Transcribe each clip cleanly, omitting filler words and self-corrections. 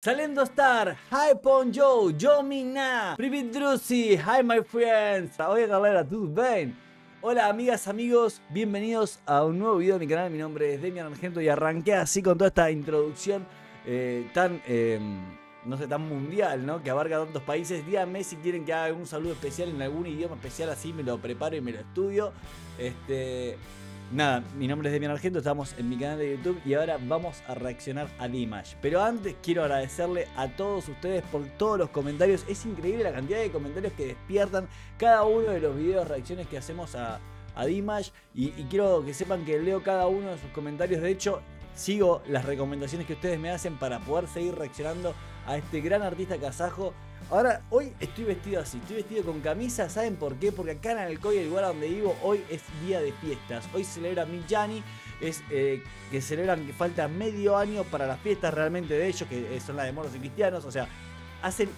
Salendo Star, hi Ponjo, Jomina, Privit Drusi, hi my friends. Oye galera, ¿tú bien? Hola amigas, amigos, bienvenidos a un nuevo video de mi canal. Mi nombre es Demian Argento y arranqué así con toda esta introducción tan mundial, ¿no? Que abarca tantos países. Díganme si quieren que haga algún saludo especial en algún idioma especial, así me lo preparo y me lo estudio. Nada, mi nombre es Demian Argento, estamos en mi canal de YouTube y ahora vamos a reaccionar a Dimash. Pero antes quiero agradecerle a todos ustedes por todos los comentarios. Es increíble la cantidad de comentarios que despiertan cada uno de los videos, reacciones que hacemos a Dimash. Y quiero que sepan que leo cada uno de sus comentarios. De hecho, sigo las recomendaciones que ustedes me hacen para poder seguir reaccionando a este gran artista kazajo. Ahora, hoy estoy vestido así, estoy vestido con camisa, ¿saben por qué? Porque acá en Alcoy, el lugar donde vivo, hoy es día de fiestas. Hoy celebra Mid Jani, que celebran que falta medio año para las fiestas realmente de ellos, que son las de moros y cristianos. O sea, hacen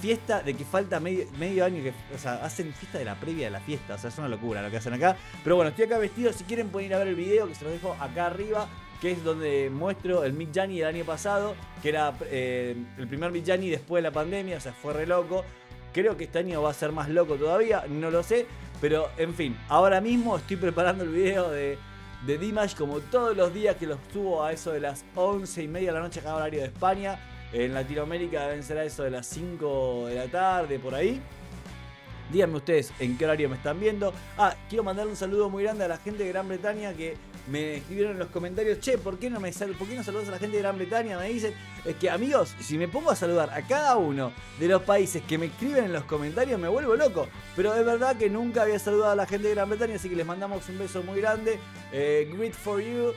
fiesta de que falta medio año, o sea, hacen fiesta de la previa de la fiesta. O sea, es una locura lo que hacen acá. Pero bueno, estoy acá vestido, si quieren pueden ir a ver el video que se los dejo acá arriba, que es donde muestro el Mid Jani del año pasado, que era el primer Mid Jani después de la pandemia. O sea, fue re loco. Creo que este año va a ser más loco todavía, no lo sé, pero en fin, ahora mismo estoy preparando el video de Dimash, como todos los días, que los subo a eso de las 11:30 de la noche, cada horario de España. En Latinoamérica deben ser a eso de las 5 de la tarde, por ahí. Díganme ustedes en qué horario me están viendo. Ah, quiero mandarle un saludo muy grande a la gente de Gran Bretaña, que me escribieron en los comentarios: che, ¿por qué no saludas a la gente de Gran Bretaña? Me dicen. Es que, amigos, si me pongo a saludar a cada uno de los países que me escriben en los comentarios, me vuelvo loco. Pero es verdad que nunca había saludado a la gente de Gran Bretaña, así que les mandamos un beso muy grande. Great for you,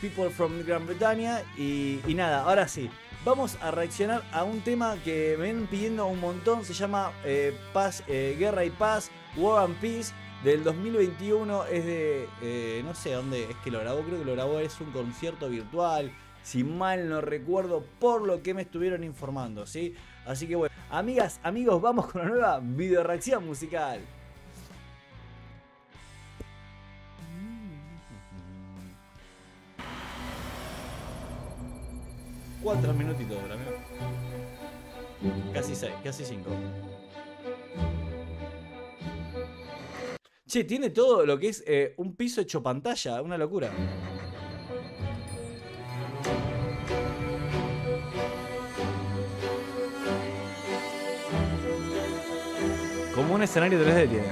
people from Gran Bretaña. Y nada, ahora sí, vamos a reaccionar a un tema que me ven pidiendo un montón. Se llama Guerra y Paz, War and Peace, del 2021. Es de... no sé dónde es que lo grabó. Creo que lo grabó, es un concierto virtual, si mal no recuerdo, por lo que me estuvieron informando, ¿sí? Así que bueno, amigas, amigos, vamos con una nueva video reacción musical. Cuatro minutitos, ¿verdad? Casi 6, casi 5. Che, tiene todo lo que es un piso hecho pantalla, una locura. Como un escenario 3D tiene.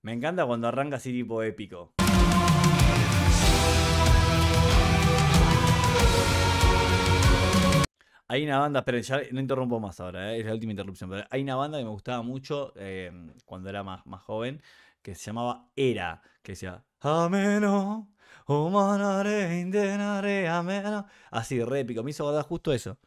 Me encanta cuando arranca así tipo épico. Hay una banda, pero ya no interrumpo más ahora, es la última interrupción, pero hay una banda que me gustaba mucho cuando era más joven, que se llamaba Era, que decía ameno, humanare, intenare, ameno. Así, re épico, me hizo guardar justo eso.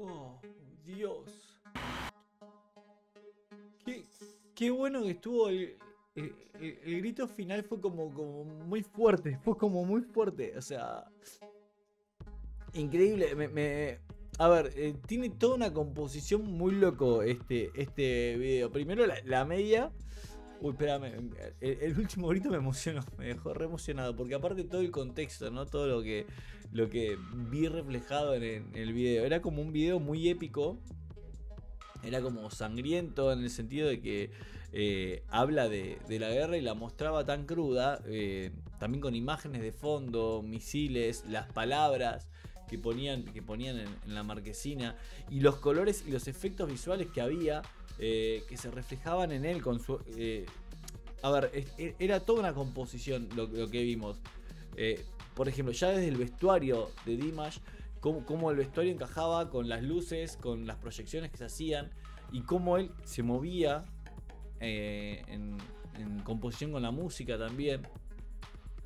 ¡Wow! ¡Dios! ¡Qué bueno que estuvo! El grito final fue como muy fuerte. Fue como muy fuerte. O sea... Increíble. A ver, tiene toda una composición muy loco este video. Primero la media... Uy, espérame, el último grito me emocionó, me dejó re emocionado, porque aparte todo el contexto, ¿no? Todo lo que vi reflejado en el video. Era como un video muy épico, era como sangriento en el sentido de que habla de la guerra y la mostraba tan cruda, también con imágenes de fondo, misiles, las palabras que ponían en la marquesina y los colores y los efectos visuales que había. Que se reflejaban en él con su... a ver, era toda una composición lo que vimos. Por ejemplo, ya desde el vestuario de Dimash, cómo el vestuario encajaba con las luces, con las proyecciones que se hacían, y cómo él se movía en composición con la música también.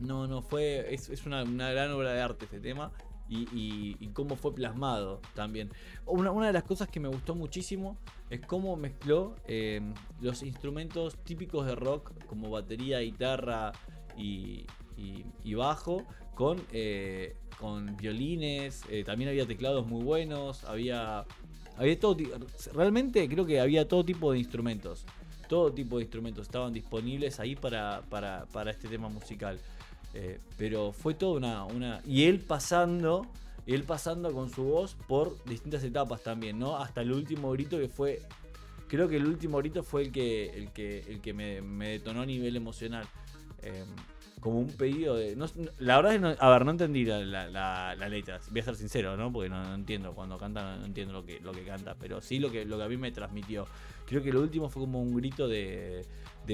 No, fue... Es una gran obra de arte este tema. Y cómo fue plasmado también. Una de las cosas que me gustó muchísimo es cómo mezcló los instrumentos típicos de rock, como batería, guitarra y bajo, con violines, también había teclados muy buenos, había todo, realmente creo que había todo tipo de instrumentos. Todo tipo de instrumentos estaban disponibles ahí para este tema musical. Pero fue toda una... Y él pasando con su voz por distintas etapas también, ¿no? Hasta el último grito que fue... Creo que el último grito fue el que me detonó a nivel emocional. Como un pedido de... No, la verdad es que no entendí la letra. Voy a ser sincero, ¿no? Porque no entiendo. Cuando canta no entiendo lo que canta. Pero sí lo que a mí me transmitió. Creo que lo último fue como un grito de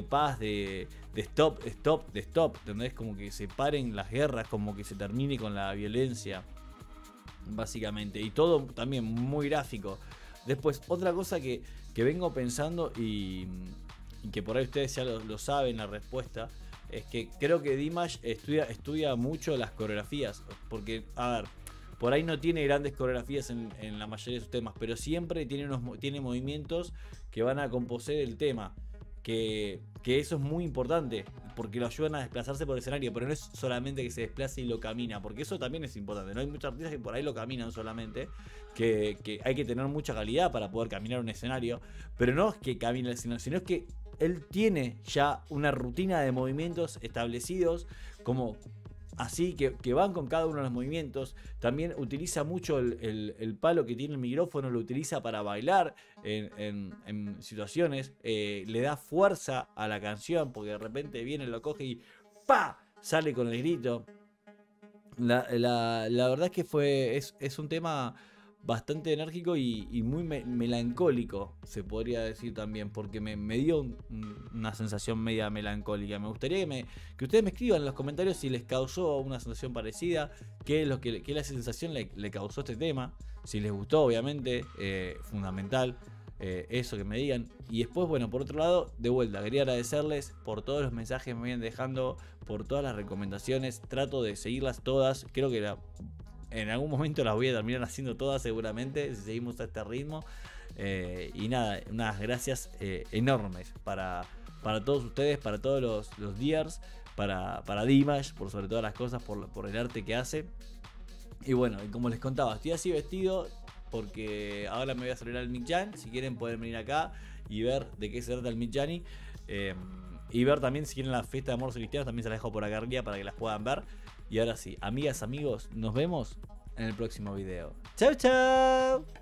paz, de stop, stop, de stop. ¿Entendés? Como que se paren las guerras, como que se termine con la violencia. Básicamente. Y todo también muy gráfico. Después, otra cosa que vengo pensando y que por ahí ustedes ya lo saben la respuesta... Es que creo que Dimash estudia mucho las coreografías. Porque, a ver, por ahí no tiene grandes coreografías en la mayoría de sus temas. Pero siempre tiene movimientos que van a componer el tema. Que eso es muy importante. Porque lo ayudan a desplazarse por el escenario. Pero no es solamente que se desplace y lo camina. Porque eso también es importante. No hay muchas artistas que por ahí lo caminan solamente. Que hay que tener mucha calidad para poder caminar un escenario. Pero no es que camine el escenario, sino es que... Él tiene ya una rutina de movimientos establecidos, como así, que van con cada uno de los movimientos. También utiliza mucho el palo que tiene el micrófono, lo utiliza para bailar en situaciones. Le da fuerza a la canción, porque de repente viene, lo coge y ¡pa! Sale con el grito. La verdad es que es un tema... bastante enérgico y muy melancólico, se podría decir también, porque me dio una sensación media melancólica. Me gustaría que ustedes me escriban en los comentarios si les causó una sensación parecida, qué la sensación le causó este tema, si les gustó, obviamente, fundamental. Eso que me digan. Y después, bueno, por otro lado, de vuelta, quería agradecerles por todos los mensajes que me vienen dejando, por todas las recomendaciones. Trato de seguirlas todas, creo que en algún momento las voy a terminar haciendo todas seguramente, si seguimos a este ritmo. Y nada, unas gracias enormes para todos ustedes, para todos los DRs, para Dimash, por sobre todas las cosas, por el arte que hace. Y bueno, y como les contaba, estoy así vestido porque ahora me voy a celebrar el Mid Jani. Si quieren pueden venir acá y ver de qué se trata el Mid Jani. Y ver también, si quieren, la fiesta de amor cristianos, también se la dejo por acá arriba para que las puedan ver. Y ahora sí, amigas, amigos, nos vemos en el próximo video. ¡Chao, chao!